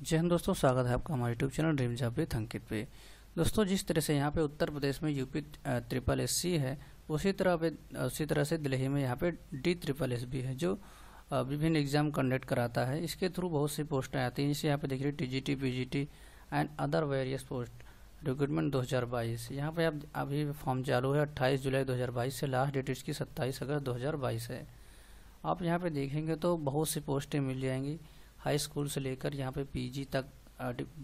जय हिंद दोस्तों, स्वागत है आपका हमारे YouTube channel dream Rimjha Ankit पे। दोस्तों, जिस तरह से यहाँ पे उत्तर प्रदेश में यूपी SSS है, उसी तरह से दिल्ली में यहाँ पे D SSS भी है जो विभिन्न एग्जाम कंडक्ट कराता है। इसके थ्रू बहुत सी पोस्टें आती हैं, जैसे यहाँ पे देख रहे TGT PGT and other various post recruitment 2022। यहाँ पे आप अभी फॉर्म चालू है 28 जुलाई 2022 से, लास्ट डेट इसकी 27 अगस्त 2022 है। आप यहाँ पर देखेंगे तो बहुत सी पोस्टें मिल जाएंगी, हाई स्कूल से लेकर यहाँ पे पीजी तक,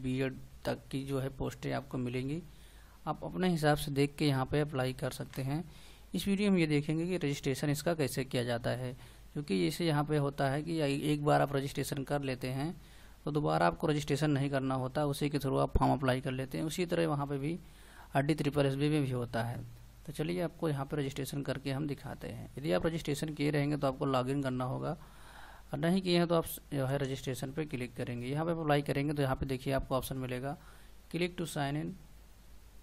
बीएड तक की जो है पोस्टें आपको मिलेंगी। आप अपने हिसाब से देख के यहाँ पे अप्लाई कर सकते हैं। इस वीडियो में ये देखेंगे कि रजिस्ट्रेशन इसका कैसे किया जाता है, क्योंकि इसे यहाँ पे होता है कि एक बार आप रजिस्ट्रेशन कर लेते हैं तो दोबारा आपको रजिस्ट्रेशन नहीं करना होता, उसी के थ्रू आप फॉर्म अप्लाई कर लेते हैं। उसी तरह वहाँ पर भी D SSS में भी होता है। तो चलिए आपको यहाँ पर रजिस्ट्रेशन करके हम दिखाते हैं। यदि आप रजिस्ट्रेशन किए रहेंगे तो आपको लॉगिन करना होगा, और नहीं किए हैं तो आप जो है रजिस्ट्रेशन पे क्लिक करेंगे। यहाँ पे अप्लाई करेंगे तो यहाँ पे देखिए आपको ऑप्शन मिलेगा click to sign in,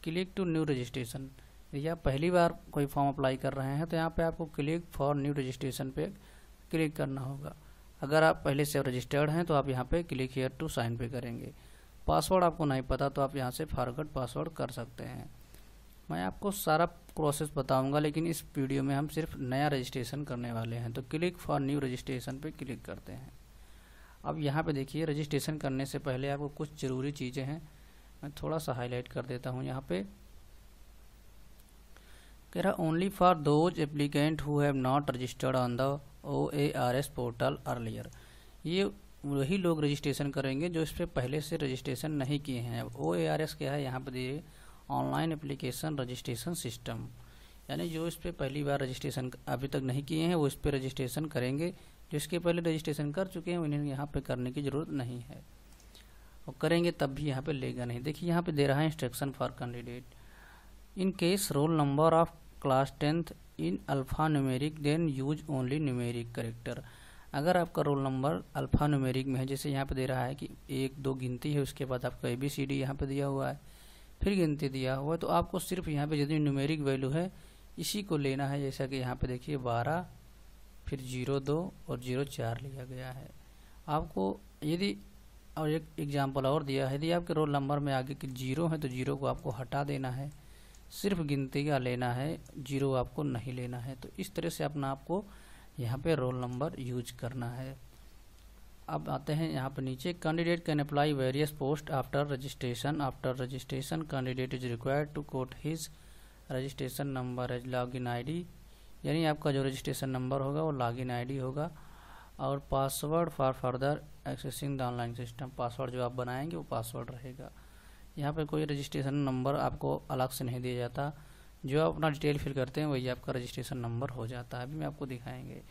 click to new registration. यदि आप पहली बार कोई फॉर्म अप्लाई कर रहे हैं तो यहाँ पे आपको क्लिक फॉर न्यू रजिस्ट्रेशन पे क्लिक करना होगा। अगर आप पहले से रजिस्टर्ड हैं तो आप यहाँ पर क्लिक हेयर टू साइन पे करेंगे। पासवर्ड आपको नहीं पता तो आप यहाँ से फॉरगॉट पासवर्ड कर सकते हैं। मैं आपको सारा प्रोसेस बताऊंगा, लेकिन इस वीडियो में हम सिर्फ नया रजिस्ट्रेशन करने वाले हैं। तो क्लिक फॉर न्यू रजिस्ट्रेशन पे क्लिक करते हैं। अब यहाँ पे देखिए, रजिस्ट्रेशन करने से पहले आपको कुछ ज़रूरी चीज़ें हैं, मैं थोड़ा सा हाईलाइट कर देता हूँ। यहाँ पे कह रहा only for those applicant who have not registered on the OARS portal earlier. ये वही लोग रजिस्ट्रेशन करेंगे जो इस पर पहले से रजिस्ट्रेशन नहीं किए हैं। अब OARS क्या है, यहाँ पर देखिए ऑनलाइन एप्लीकेशन रजिस्ट्रेशन सिस्टम, यानी जो इस पर पहली बार रजिस्ट्रेशन अभी तक नहीं किए हैं वो इस पर रजिस्ट्रेशन करेंगे। जो इसके पहले रजिस्ट्रेशन कर चुके हैं उन्हें यहाँ पे करने की ज़रूरत नहीं है, और करेंगे तब भी यहाँ पे लेगा नहीं। देखिए यहाँ पे दे रहा है instruction for candidate in case roll number of class 10th in alpha numeric then use only numeric character. अगर आपका रोल नंबर अल्फ़ा न्यूमेरिक में है, जैसे यहाँ पर दे रहा है कि 1 2 गिनती है, उसके बाद आपका ABCD यहाँ पर दिया हुआ है, फिर गिनती दिया हुआ है, तो आपको सिर्फ यहाँ पे जितनी न्यूमेरिक वैल्यू है इसी को लेना है। जैसा कि यहाँ पे देखिए 12, फिर 0 2 और 0 4 लिया गया है। आपको यदि और एक एग्जाम्पल और दिया है, यदि आपके रोल नंबर में आगे के 0 है तो 0 को आपको हटा देना है, सिर्फ गिनती का लेना है, 0 आपको नहीं लेना है। तो इस तरह से अपना आपको यहाँ पर रोल नंबर यूज करना है। अब आते हैं यहाँ पर नीचे, candidate can apply various post after registration. After registration candidate is required to quote his registration number as login ID, यानी आपका जो रजिस्ट्रेशन नंबर होगा वो लॉगिन ID होगा, और password for further accessing the online system, password जो आप बनाएंगे वो पासवर्ड रहेगा। यहाँ पर कोई रजिस्ट्रेशन नंबर आपको अलग से नहीं दिया जाता, जो आप अपना डिटेल फिल करते हैं वही आपका रजिस्ट्रेशन नंबर हो जाता है। अभी मैं आपको दिखाएँगे।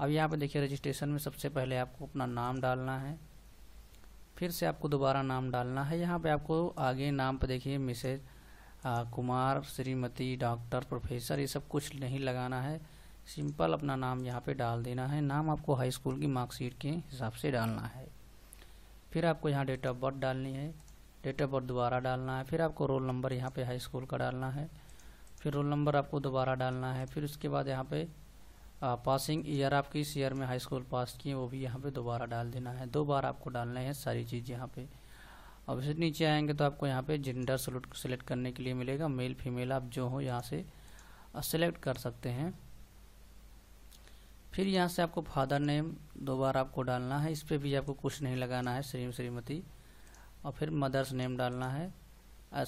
अब यहाँ पे देखिए रजिस्ट्रेशन में सबसे पहले आपको अपना नाम डालना है, फिर से आपको दोबारा नाम डालना है। यहाँ पे आपको आगे नाम पे देखिए Mrs Kumar, Shrimati, doctor, professor, ये सब कुछ नहीं लगाना है, सिंपल अपना नाम यहाँ पे डाल देना है। नाम आपको हाई स्कूल की मार्कशीट के हिसाब से डालना है। फिर आपको यहाँ डेट ऑफ बर्थ डालनी है, डेट ऑफ बर्थ दोबारा डालना है। फिर आपको रोल नंबर यहाँ पर हाई स्कूल का डालना है, फिर रोल नंबर आपको दोबारा डालना है। फिर उसके बाद यहाँ पर पासिंग ईयर, आप किस ईयर में हाई स्कूल पास किए वो भी यहाँ पे दोबारा डाल देना है। दो बार आपको डालना है सारी चीज़ यहाँ पे। अब इसे नीचे आएंगे तो आपको यहाँ पे जेंडर सेलेक्ट करने के लिए मिलेगा, मेल फीमेल आप जो हो यहाँ से सेलेक्ट कर सकते हैं। फिर यहाँ से आपको फादर नेम दो बार आपको डालना है, इस पर भी आपको कुछ नहीं लगाना है, श्री श्रीमती। और फिर मदर्स नेम डालना है,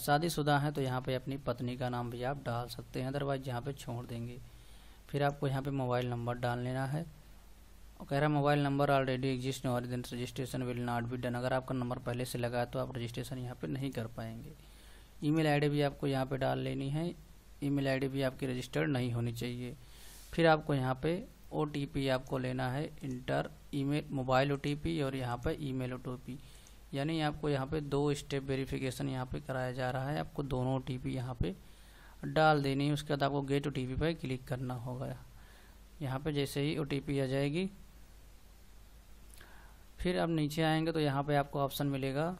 शादीशुदा है तो यहाँ पर अपनी पत्नी का नाम भी आप डाल सकते हैं, अदरवाइज यहाँ पर छोड़ देंगे। फिर आपको यहाँ पे मोबाइल नंबर डाल लेना है, और कह रहा मोबाइल नंबर ऑलरेडी एग्जिस्ट और then registration will not be done. अगर आपका नंबर पहले से लगा है तो आप रजिस्ट्रेशन यहाँ पे नहीं कर पाएंगे। ईमेल आईडी भी आपको यहाँ पे डाल लेनी है, ईमेल आईडी भी आपकी रजिस्टर्ड नहीं होनी चाहिए। फिर आपको यहाँ पे OTP आपको लेना है, इंटर ईमेल मोबाइल OTP और यहाँ पर ईमेल OTP, यानी आपको यहाँ पर 2 स्टेप वेरीफिकेशन यहाँ पर कराया जा रहा है। आपको दोनों OTP यहाँ पर डाल देनी है। उसके बाद आपको गेट OTP पर क्लिक करना होगा। यहाँ पे जैसे ही OTP आ जाएगी, फिर आप नीचे आएंगे तो यहाँ पे आपको ऑप्शन मिलेगा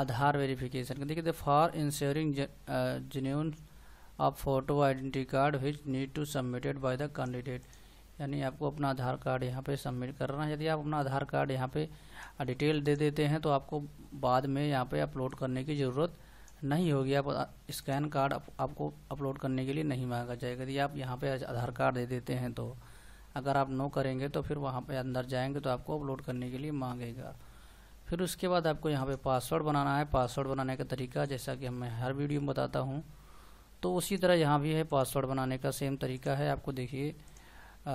आधार वेरिफिकेशन का। देखिए for insuring genuine of photo identity card which need to submitted by the candidate, यानी आपको अपना आधार कार्ड यहाँ पे सबमिट करना है। यदि आप अपना आधार कार्ड यहाँ पे डिटेल दे देते हैं तो आपको बाद में यहाँ पे अपलोड करने की ज़रूरत नहीं होगी। आप स्कैन कार्ड आपको अपलोड करने के लिए नहीं मांगा जाएगा। यदि आप यहाँ पे आधार कार्ड दे देते हैं तो अगर आप नो करेंगे तो फिर वहाँ पे अंदर जाएंगे तो आपको अपलोड करने के लिए मांगेगा। फिर उसके बाद आपको यहाँ पे पासवर्ड बनाना है। पासवर्ड बनाने का तरीका जैसा कि मैं हर वीडियो में बताता हूँ, तो उसी तरह यहाँ भी है, पासवर्ड बनाने का सेम तरीका है। आपको देखिए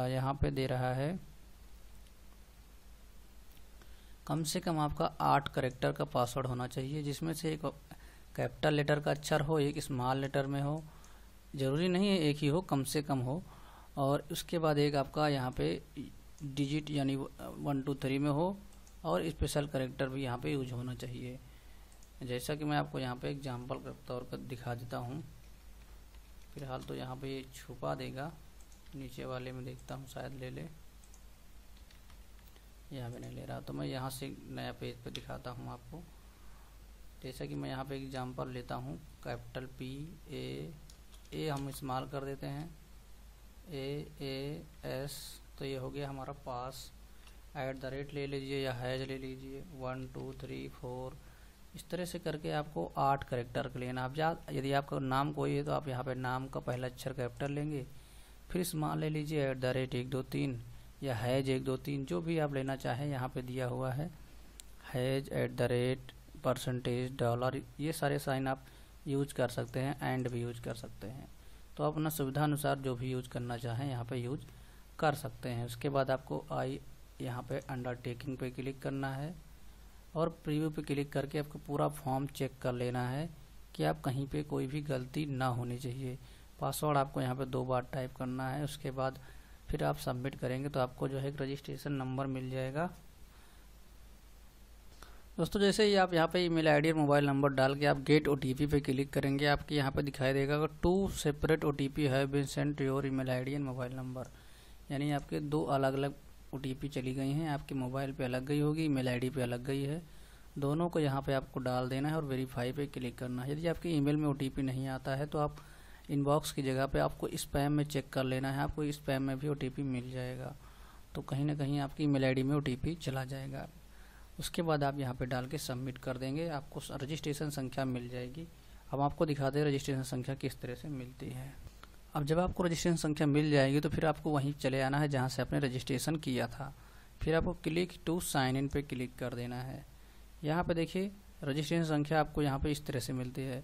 यहाँ पे दे रहा है कम से कम आपका 8 कैरेक्टर का पासवर्ड होना चाहिए, जिसमें से एक कैपिटल लेटर का अक्षर हो, एक स्मॉल लेटर में हो, ज़रूरी नहीं है एक ही हो, कम से कम हो। और उसके बाद एक आपका यहाँ पे डिजिट यानी 1 2 3 में हो, और स्पेशल कैरेक्टर भी यहाँ पे यूज होना चाहिए। जैसा कि मैं आपको यहाँ पे एग्जांपल के तौर पर दिखा देता हूँ। फिलहाल तो यहाँ पे ये छुपा देगा, नीचे वाले में देखता हूँ शायद ले ले, यहाँ पे नहीं ले रहा, तो मैं यहाँ से नया पेज पे दिखाता हूँ आपको। जैसा कि मैं यहाँ पे एग्जांपल लेता हूँ, कैपिटल पी ए हम इस्तेमाल कर देते हैं, ए एस, तो ये हो गया हमारा पास। @ ले लीजिए या हैज ले लीजिए, 1 2 3 4 इस तरह से करके आपको 8 करेक्टर के लेना। आप यदि आपका नाम कोई है तो आप यहाँ पे नाम का पहला अक्षर कैपिटल लेंगे, फिर स्मॉल ले लीजिए, @ 1 2 3 या हैज 1 2 3 जो भी आप लेना चाहें यहाँ पे दिया हुआ है। हैज @ %$, ये सारे साइन आप यूज कर सकते हैं, एंड भी यूज कर सकते हैं, तो आप अपना सुविधा अनुसार जो भी यूज करना चाहें यहाँ पे यूज कर सकते हैं। उसके बाद आपको आई यहाँ पे अंडरटेकिंग पे क्लिक करना है और प्रीव्यू पे क्लिक करके आपको पूरा फॉर्म चेक कर लेना है कि आप कहीं पे कोई भी गलती ना होनी चाहिए। पासवर्ड आपको यहाँ पे 2 बार टाइप करना है। उसके बाद फिर आप सबमिट करेंगे तो आपको जो है एक रजिस्ट्रेशन नंबर मिल जाएगा। दोस्तों जैसे ही आप यहाँ पे ईमेल आईडी और मोबाइल नंबर डाल के आप गेट ओटीपी पे क्लिक करेंगे, आपके यहाँ पे दिखाई देगा कि 2 separate OTP have been sent to your email ID and mobile number, यानी आपके 2 अलग अलग ओटीपी चली गई हैं। आपके मोबाइल पे अलग गई होगी, ईमेल आईडी पे अलग गई है, दोनों को यहाँ पे आपको डाल देना है और वेरीफाई पे क्लिक करना है। यदि आपके ईमेल में ओटीपी नहीं आता है तो आप इनबॉक्स की जगह पे आपको स्पैम में चेक कर लेना है, आपको स्पैम में भी ओटीपी मिल जाएगा, तो कहीं ना कहीं आपकी ईमेल आईडी में ओटीपी चला जाएगा। उसके बाद आप यहाँ पर डाल के सबमिट कर देंगे, आपको रजिस्ट्रेशन संख्या मिल जाएगी। अब आपको दिखाते हैं रजिस्ट्रेशन संख्या किस तरह से मिलती है। अब जब आपको रजिस्ट्रेशन संख्या मिल जाएगी तो फिर आपको वहीं चले आना है जहां से आपने रजिस्ट्रेशन किया था। फिर आपको क्लिक टू साइन इन पे क्लिक कर देना है। यहां पे देखिए रजिस्ट्रेशन संख्या आपको यहां पे इस तरह से मिलती है।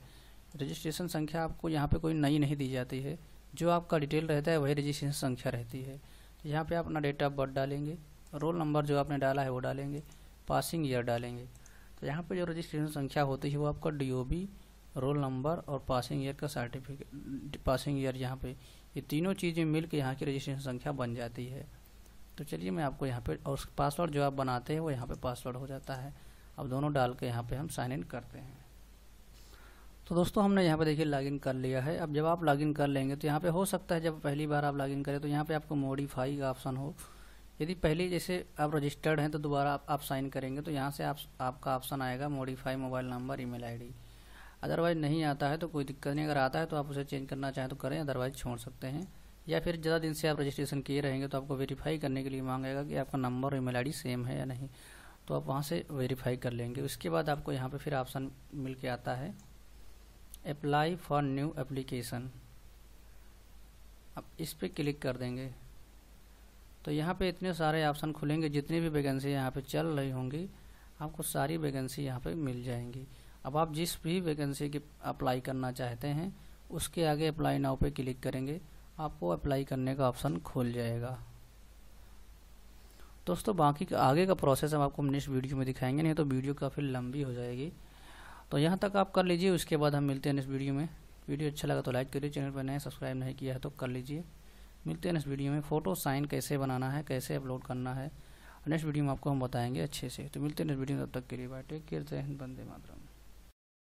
रजिस्ट्रेशन संख्या आपको यहां पे कोई नई नहीं दी जाती है, जो आपका डिटेल रहता है वही रजिस्ट्रेशन संख्या रहती है। यहाँ पर आप अपना डेट ऑफ बर्थ डालेंगे, रोल नंबर जो आपने डाला है वो डालेंगे, पासिंग ईयर डालेंगे। तो यहाँ पर जो रजिस्ट्रेशन संख्या होती है वो आपका DOB, रोल नंबर और पासिंग ईयर का सर्टिफिकेट, पासिंग ईयर यहाँ पे ये तीनों चीज़ें मिल के यहाँ की रजिस्ट्रेशन संख्या बन जाती है। तो चलिए मैं आपको यहाँ पे, और पासवर्ड जो आप बनाते हैं वो यहाँ पे पासवर्ड हो जाता है। अब दोनों डाल के यहाँ पे हम साइन इन करते हैं। तो दोस्तों हमने यहाँ पे देखिए लॉगिन कर लिया है। अब जब आप लॉगिन कर लेंगे तो यहाँ पर हो सकता है जब पहली बार आप लॉगिन करें तो यहाँ पर आपको मॉडिफाई का ऑप्शन हो। यदि पहले जैसे आप रजिस्टर्ड हैं तो दोबारा आप साइन करेंगे तो यहाँ से आपका ऑप्शन आएगा modify mobile number email ID. Otherwise नहीं आता है तो कोई दिक्कत नहीं, अगर आता है तो आप उसे चेंज करना चाहें तो करें, अदरवाइज छोड़ सकते हैं। या फिर ज़्यादा दिन से आप रजिस्ट्रेशन किए रहेंगे तो आपको वेरीफाई करने के लिए मांगेगा कि आपका नंबर और ईमेल आईडी सेम है या नहीं, तो आप वहां से वेरीफाई कर लेंगे। उसके बाद आपको यहां पे फिर ऑप्शन मिल के आता है अप्लाई फॉर न्यू एप्लीकेशन, आप इस पर क्लिक कर देंगे तो यहाँ पर इतने सारे ऑप्शन खुलेंगे, जितनी भी वैकेंसी यहाँ पर चल रही होंगी आपको सारी वैकेंसी यहाँ पर मिल जाएंगी। अब आप जिस भी वैकेंसी की अप्लाई करना चाहते हैं उसके आगे अप्लाई नाउ पे क्लिक करेंगे, आपको अप्लाई करने का ऑप्शन खुल जाएगा। दोस्तों बाकी आगे का प्रोसेस हम आपको नेक्स्ट वीडियो में दिखाएंगे, नहीं तो वीडियो काफ़ी लंबी हो जाएगी। तो यहाँ तक आप कर लीजिए, उसके बाद हम मिलते हैं नेक्स्ट वीडियो में। वीडियो अच्छा लगा तो लाइक करिए, चैनल पर नए सब्सक्राइब नहीं किया है तो कर लीजिए। मिलते हैं नेक्स्ट वीडियो में। फ़ोटो साइन कैसे बनाना है, कैसे अपलोड करना है, नेक्स्ट वीडियो में आपको हम बताएंगे अच्छे से। तो मिलते हैं नेक्स्ट वीडियो में, तब तक के लिए बाय, टेक केयर, जय हिंद, वंदे मातरम।